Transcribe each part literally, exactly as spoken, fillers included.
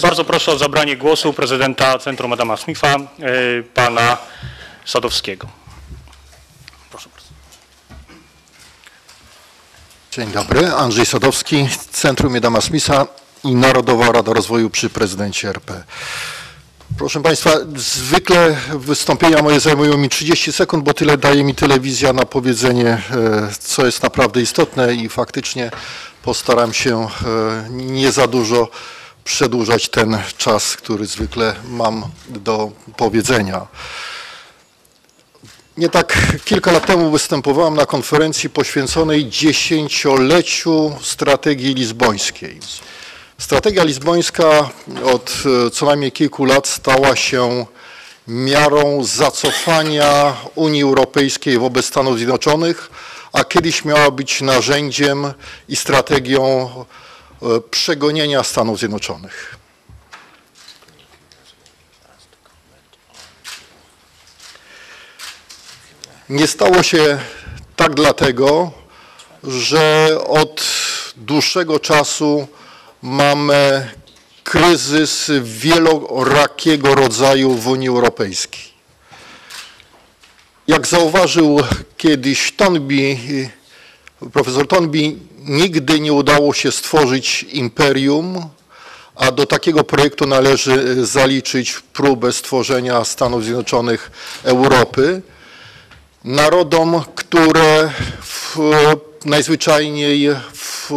Bardzo proszę o zabranie głosu prezydenta Centrum Adama Smitha, pana Sadowskiego. Proszę bardzo. Dzień dobry, Andrzej Sadowski, Centrum im. Adama Smitha i Narodowa Rada Rozwoju przy prezydencie R P. Proszę Państwa, zwykle wystąpienia moje zajmują mi trzydzieści sekund, bo tyle daje mi telewizja na powiedzenie, co jest naprawdę istotne, i faktycznie postaram się nie za dużo przedłużać ten czas, który zwykle mam do powiedzenia. Nie tak kilka lat temu występowałem na konferencji poświęconej dziesięcioleciu strategii lizbońskiej. Strategia lizbońska od co najmniej kilku lat stała się miarą zacofania Unii Europejskiej wobec Stanów Zjednoczonych, a kiedyś miała być narzędziem i strategią przegonienia Stanów Zjednoczonych. Nie stało się tak dlatego, że od dłuższego czasu mamy kryzys wielorakiego rodzaju w Unii Europejskiej. Jak zauważył kiedyś Tonbi, profesor Tonbi, nigdy nie udało się stworzyć imperium, a do takiego projektu należy zaliczyć próbę stworzenia Stanów Zjednoczonych Europy. Narodom, które w, najzwyczajniej w,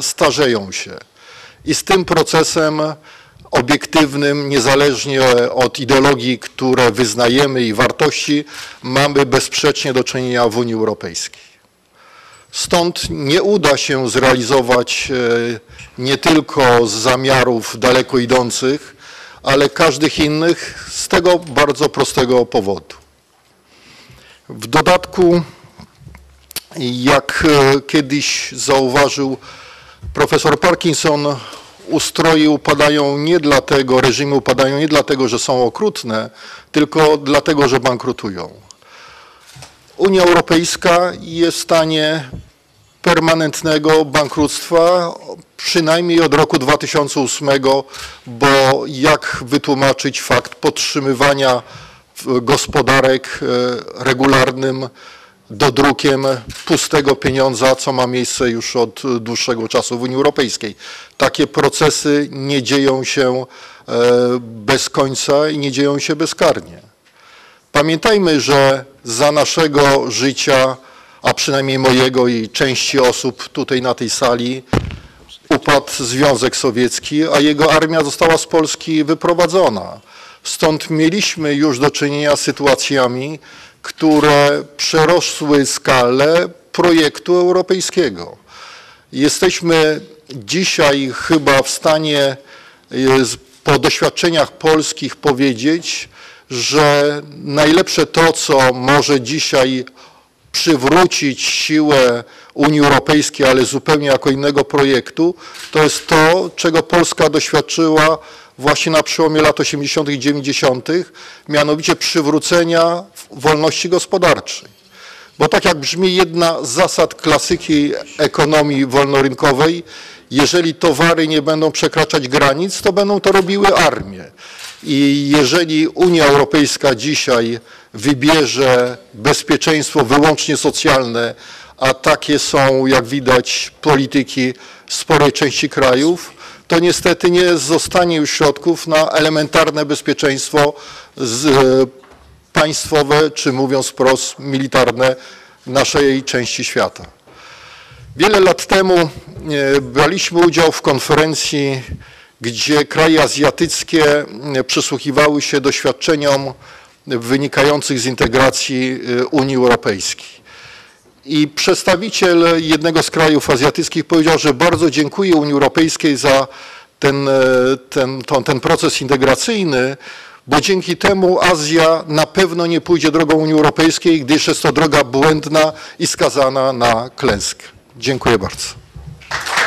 starzeją się i z tym procesem obiektywnym, niezależnie od ideologii, które wyznajemy, i wartości, mamy bezsprzecznie do czynienia w Unii Europejskiej. Stąd nie uda się zrealizować nie tylko zamiarów daleko idących, ale każdych innych z tego bardzo prostego powodu. W dodatku, jak kiedyś zauważył profesor Parkinson, ustroje upadają nie dlatego, reżimy upadają nie dlatego, że są okrutne, tylko dlatego, że bankrutują. Unia Europejska jest w stanie permanentnego bankructwa przynajmniej od roku dwa tysiące ósmego, bo jak wytłumaczyć fakt podtrzymywania gospodarek regularnym dodrukiem pustego pieniądza, co ma miejsce już od dłuższego czasu w Unii Europejskiej. Takie procesy nie dzieją się bez końca i nie dzieją się bezkarnie. Pamiętajmy, że za naszego życia, a przynajmniej mojego i części osób tutaj na tej sali, upadł Związek Sowiecki, a jego armia została z Polski wyprowadzona. Stąd mieliśmy już do czynienia z sytuacjami, które przerosły skalę projektu europejskiego. Jesteśmy dzisiaj chyba w stanie po doświadczeniach polskich powiedzieć, że najlepsze to, co może dzisiaj przywrócić siłę Unii Europejskiej, ale zupełnie jako innego projektu, to jest to, czego Polska doświadczyła właśnie na przełomie lat osiemdziesiątych i dziewięćdziesiątych, mianowicie przywrócenia wolności gospodarczej. Bo tak jak brzmi jedna z zasad klasyki ekonomii wolnorynkowej, jeżeli towary nie będą przekraczać granic, to będą to robiły armie. I jeżeli Unia Europejska dzisiaj wybierze bezpieczeństwo wyłącznie socjalne, a takie są, jak widać, polityki sporej części krajów, to niestety nie zostanie już środków na elementarne bezpieczeństwo państwowe, czy mówiąc wprost, militarne naszej części świata. Wiele lat temu braliśmy udział w konferencji, gdzie kraje azjatyckie przysłuchiwały się doświadczeniom wynikających z integracji Unii Europejskiej. I przedstawiciel jednego z krajów azjatyckich powiedział, że bardzo dziękuję Unii Europejskiej za ten, ten, to, ten proces integracyjny, bo dzięki temu Azja na pewno nie pójdzie drogą Unii Europejskiej, gdyż jest to droga błędna i skazana na klęskę. Dziękuję bardzo.